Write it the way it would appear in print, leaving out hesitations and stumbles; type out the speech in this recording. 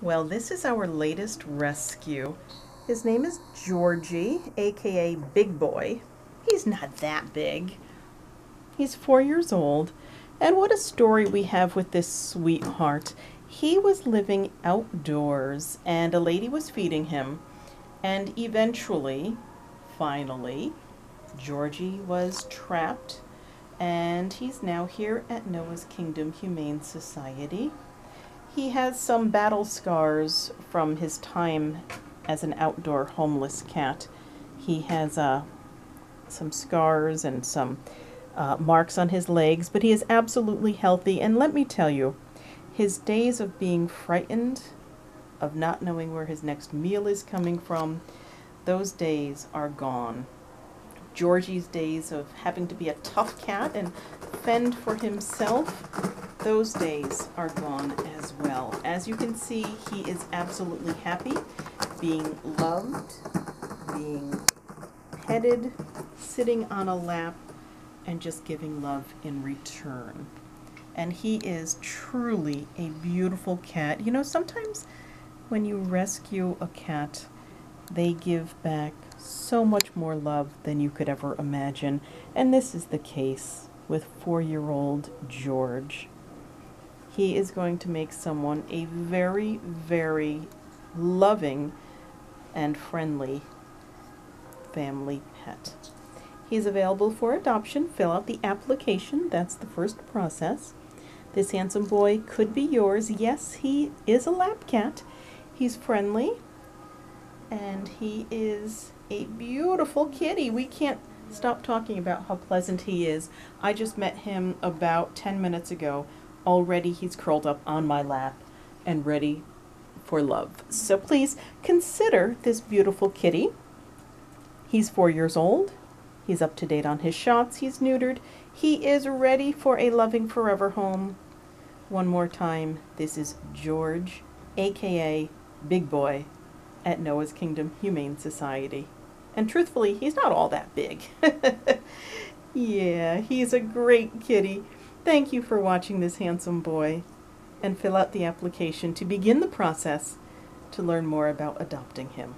Well, this is our latest rescue. His name is Georgie, aka Big Boy. He's not that big. He's 4 years old. And what a story we have with this sweetheart. He was living outdoors and a lady was feeding him. And eventually, finally, Georgie was trapped. And he's now here at Noah's Kingdom Humane Society. He has some battle scars from his time as an outdoor homeless cat. He has some scars and some marks on his legs, but he is absolutely healthy. And let me tell you, his days of being frightened, of not knowing where his next meal is coming from, those days are gone. Georgie's days of having to be a tough cat and fend for himself, those days are gone as well. As you can see, he is absolutely happy being loved, being petted, sitting on a lap, and just giving love in return. And he is truly a beautiful cat. You know, sometimes when you rescue a cat, they give back so much more love than you could ever imagine. And this is the case with 4-year-old George. He is going to make someone a very, very loving and friendly family pet. He's available for adoption. Fill out the application. That's the first process. This handsome boy could be yours. Yes, he is a lap cat. He's friendly. And he is a beautiful kitty. We can't stop talking about how pleasant he is. I just met him about 10 minutes ago. Already he's curled up on my lap and ready for love. So please consider this beautiful kitty. He's 4 years old. He's up to date on his shots. He's neutered. He is ready for a loving forever home. One more time, this is George, aka Big Boy, at Noah's Kingdom Humane Society. And truthfully, he's not all that big. Yeah, he's a great kitty. Thank you for watching this handsome boy, and fill out the application to begin the process to learn more about adopting him.